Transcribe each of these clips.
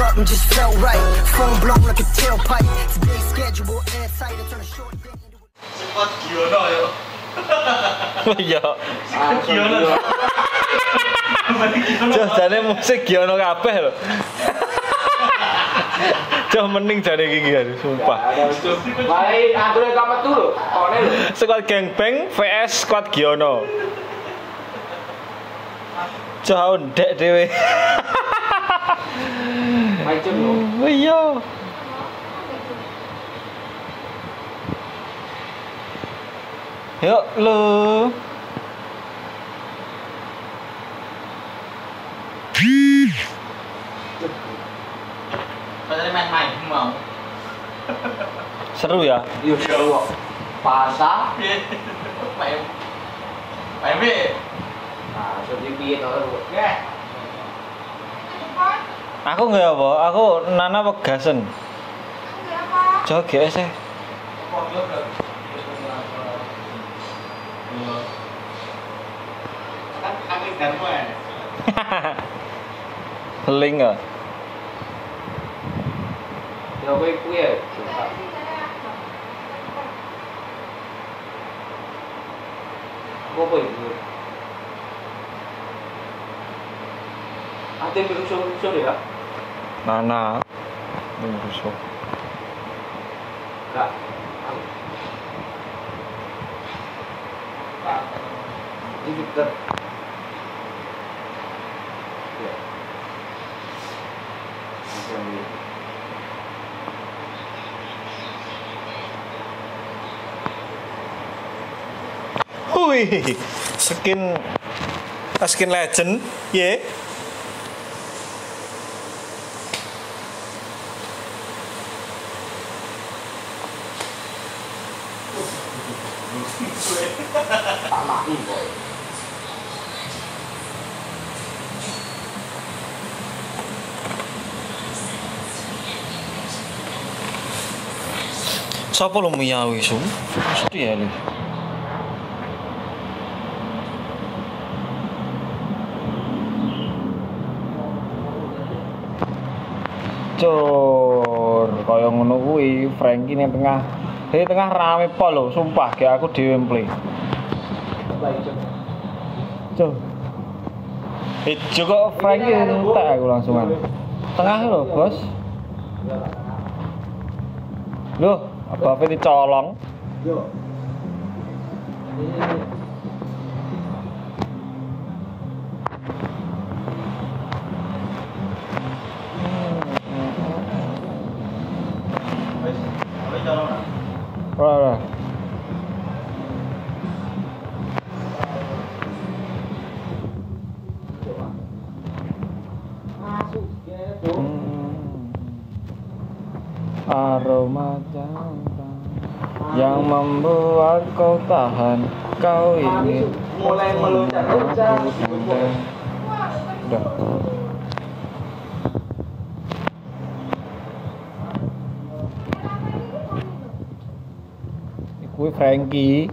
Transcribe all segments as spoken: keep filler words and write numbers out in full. up and just felt right. Phone blown like a tailpipe. Today's schedule airtight. I turn a short day into a. What Giono, yo? Yo. Ah, Giono. Cuk, jane musik Giono kabeh lho. Cuk, mending jane iki kan, sumpah. Baik, anggere kamu tuh lho, kone lho. Squad Gangbang versus Squad Giono. Cuk, ndek dhewe. Macam tu. Iya. Yuk lu. Tadi main-main mau. Seru ya? Iya seru. Pasar. Main. Main bi. Ah, jadi bi kalau buat. Aku nggak apa, aku nana pegasan. Jauh guys eh. Hahaha, link ah. Jauh kui kui ya. Kau boleh. Ada berusul berusul ya? Nana, berusul. Tak. Tak. Ini ker. Ya. Macam ni. Hui, skin, skin legend, ye. Siapa lo miyau isu? Itu ya lu. Cor, kaya ngono kuwi Frankie ning tengah. Di tengah rame pol lho, sumpah kayak aku dhewe mple. Cor. Eh, juga Frankie entek aku langsungan. Tengah lho, Bos. Loh, apa ini colong? Yo. Wes, oleh colong ah. Ora ora. Masuk ya. Aroma cinta yang membuat kau tahan, kau ini mulai meloncat-loncat. Ikut Frankie.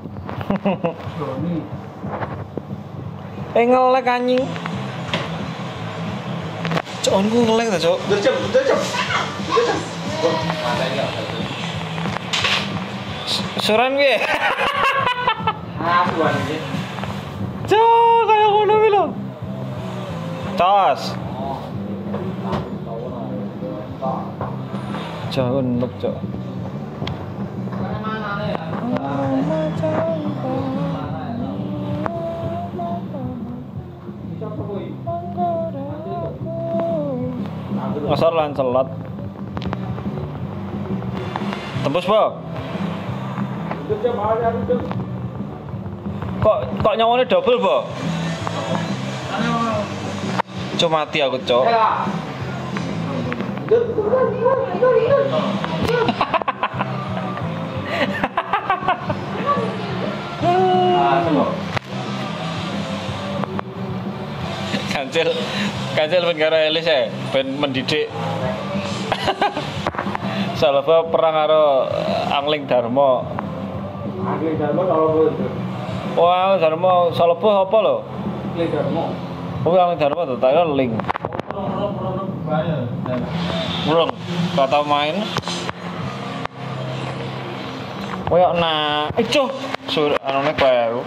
Eh ngelek anjing. Cok, aku ngelek tak cok. Dercep, dercep, dercep. Suran gue. Ah, suran je. Cok, kayak kono bilo. Tos. Cok, untuk cok. Asal lancelot. Tembus po. Kok kok nyawanya double po? Cuk mati aku cuk. Kancil kancil ben karo Elis ya, ben mendidik. Salva perang karo Angling Dharma. Angling Dharma kalau itu. Wah, Dharma Salva apa lho? Angling Dharma. Oh, Angling Dharma to, tak link. Belum, gak tau main. Koyok na, eh cuh, suruh anone baru.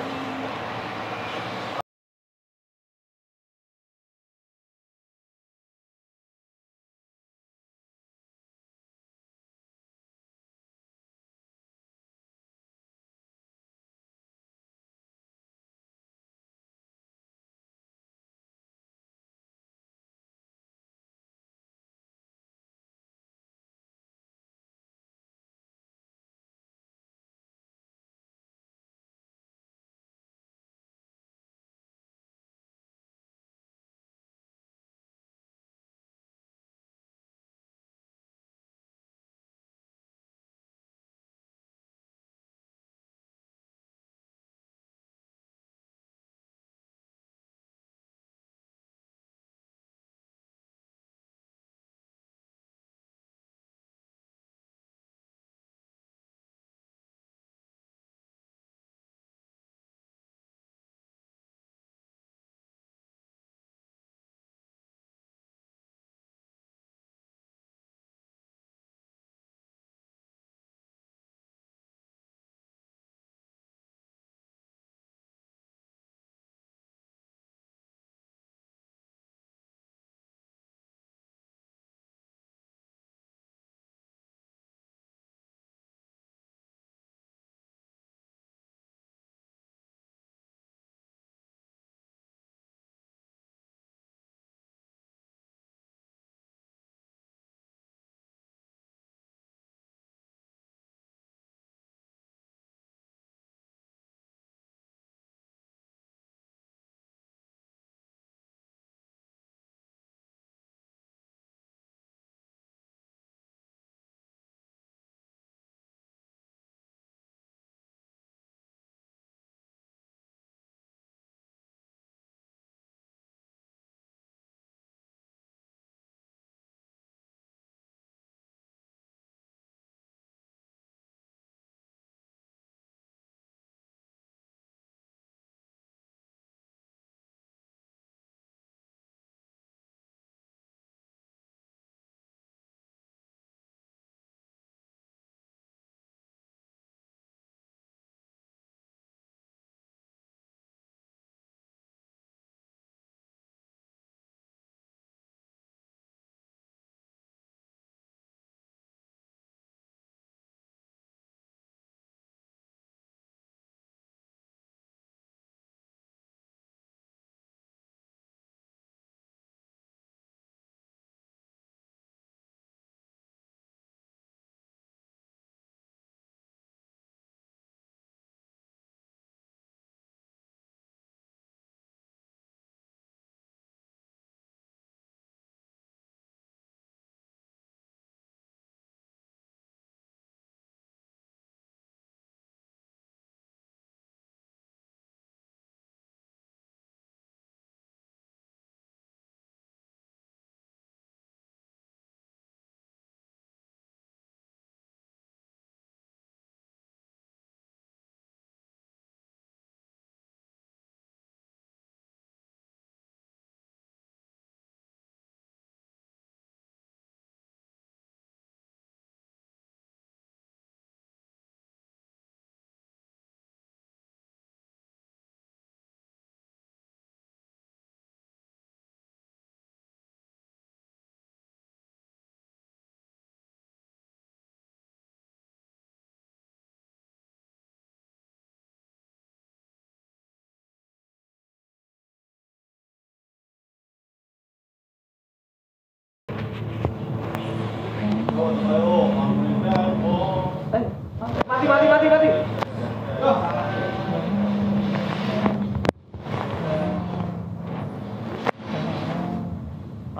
Mati, mati, mati, mati.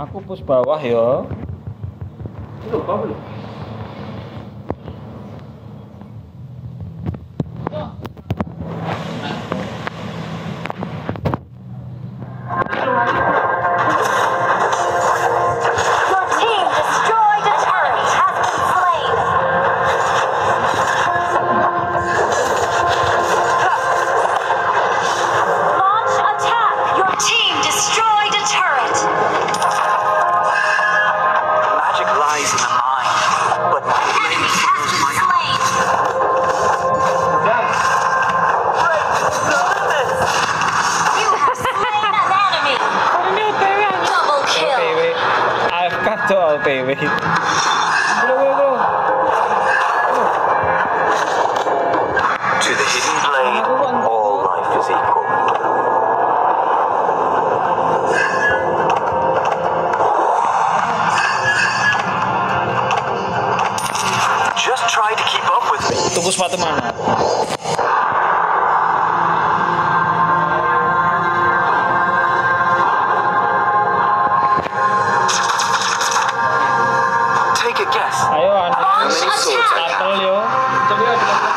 Aku push bawah ya. Itu kau belum. Destroyed a turret! bagus Pak teman. Take a guess. Ayo anu. Atel yo. Ayo,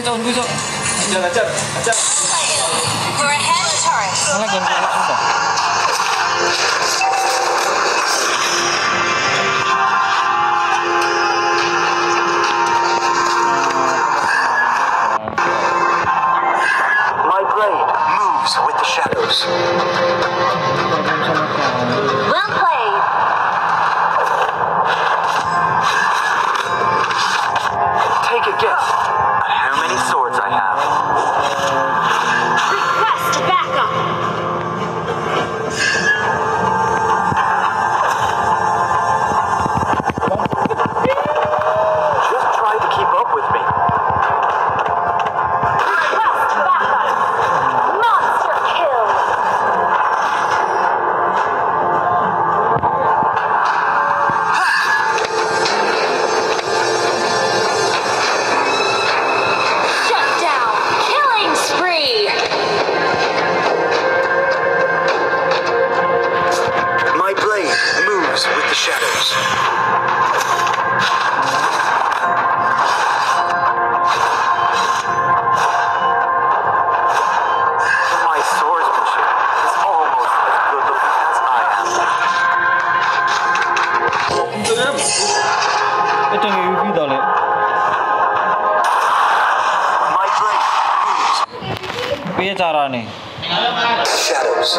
tolong gue, Cok. Jangan acap, acap. We're ahead of turret. Malah ganti anak sumpah. My blade moves with the shadows. Well played. Take a guess. Piye carane? Shadows.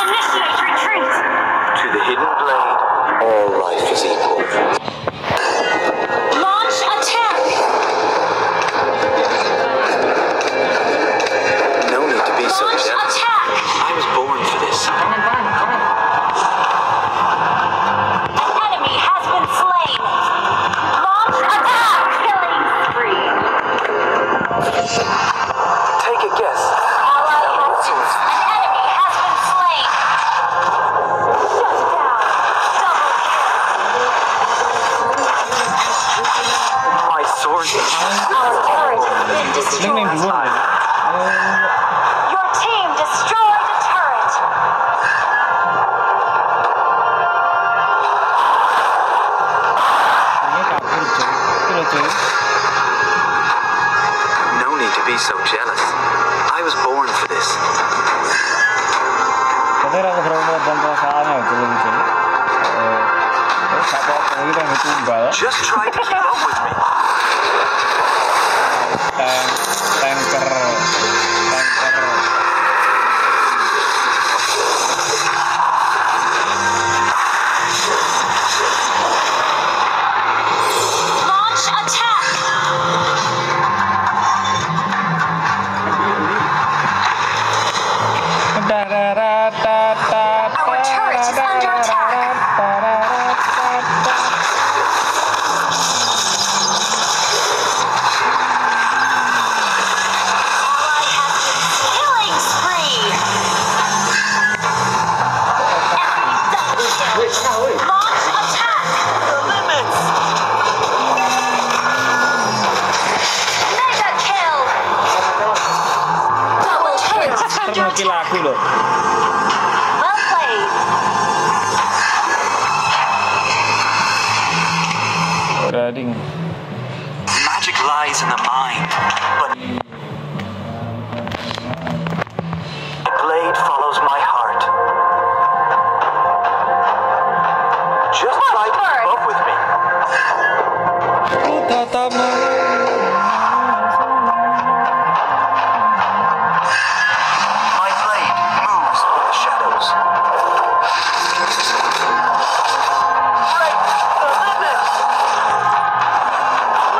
Initiate retreat. To the hidden blade, all life is equal. Launch attack. No need to be so careful. Launch attack. I was born for this. Come on, come on. So jealous. I was born for this. Just try to keep up with me. Tanker. Tanker. Well played. Riding. Magic lies in the mind, but the blade follows my heart. Just try to keep up with me.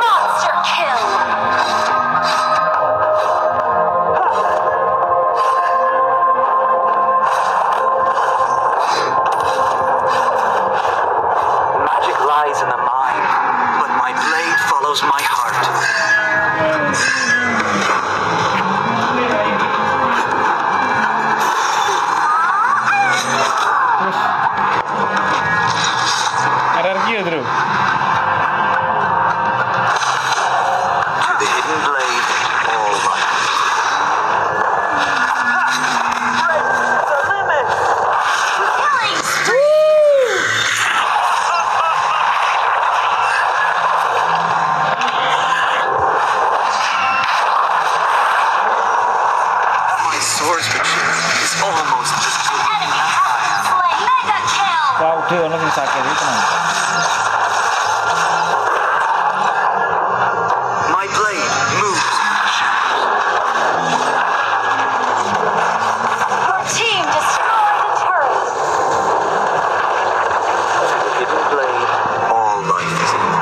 Monster kill! Two only things I can recommend. My blade moves. Our team destroyed the turret. Hidden blade. All life is evil.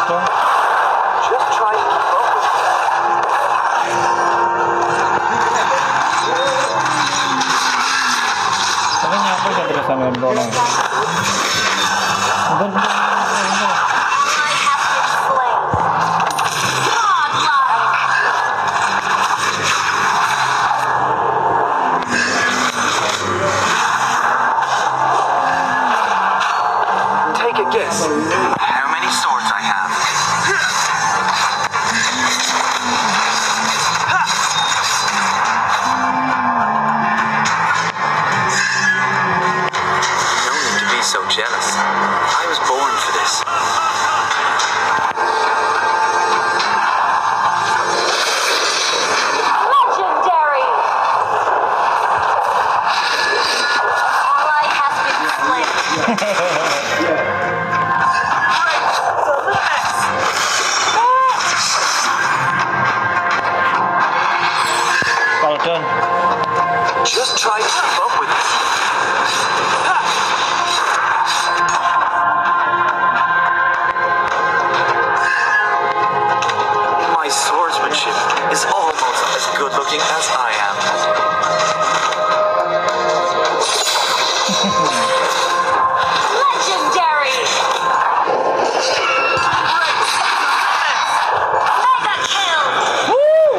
Okay. Just try and keep up. Sama dorong. Take a guess. How many swords I have? So jealous. I was born for this. Legendary! Ally has been slain. Well done. Just try to keep up with it. Is almost as good looking as I am. Legendary! Mega kill! Woo!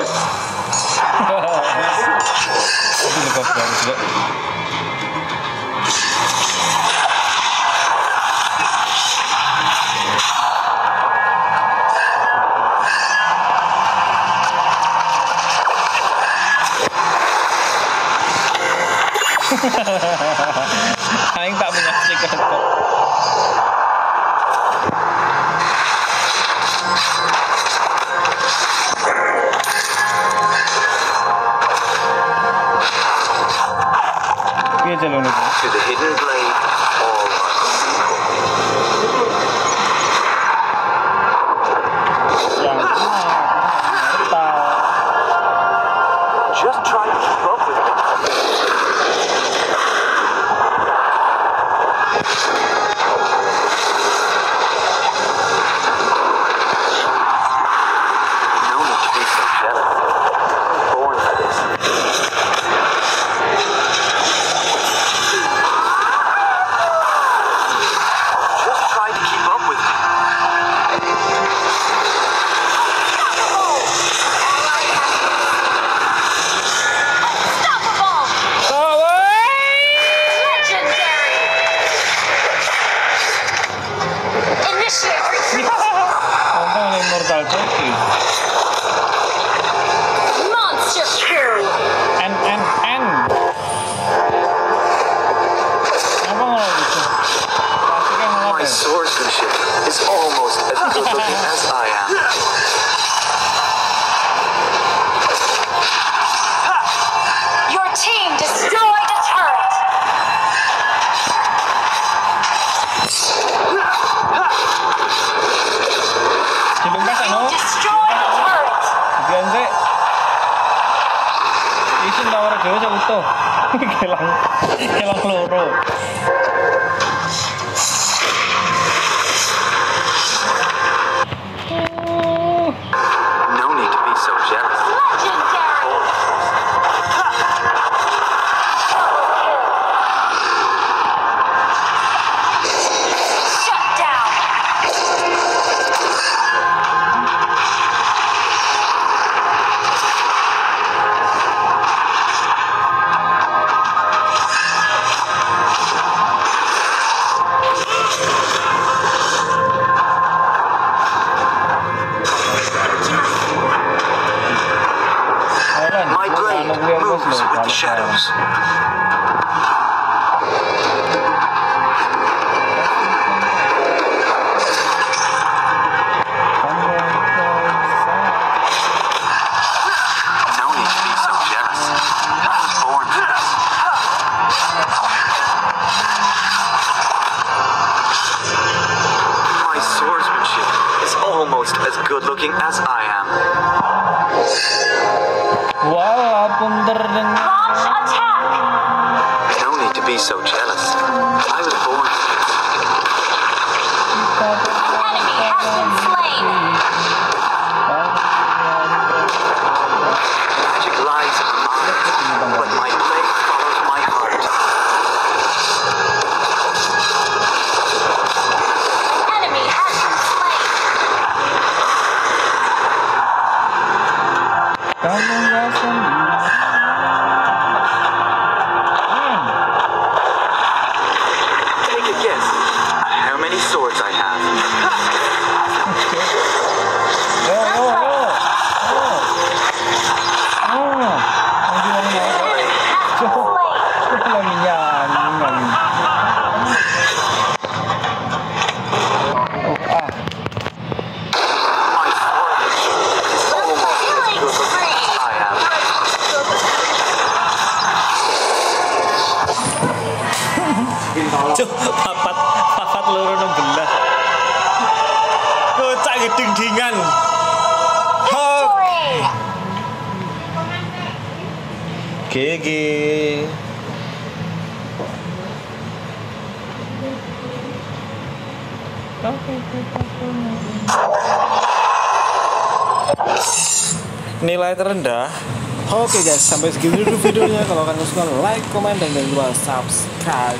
Aing tak menyaksikan kok. Oke, jalan dulu. To the hidden blade, all right. Just try to keep up with it. Is almost as good looking as I am. Your team destroyed a turret. Destroyed a turret. Ganze. Isin lawan Geo jauh kelang kelang loro. With the shadows. almost as good looking as I am. Launch attack! No need to be so jealous. I was born. An enemy has been slain. Magic lies in my mind, but my blade follows my heart. An enemy has been slain. Take a guess at how many swords I have. papat papat loro enam belas. Bocah geding-dingan. Gigi. Nilai terendah. Oke guys, sampai segini dulu videonya. Kalau kalian suka, like, komen, dan jangan lupa subscribe.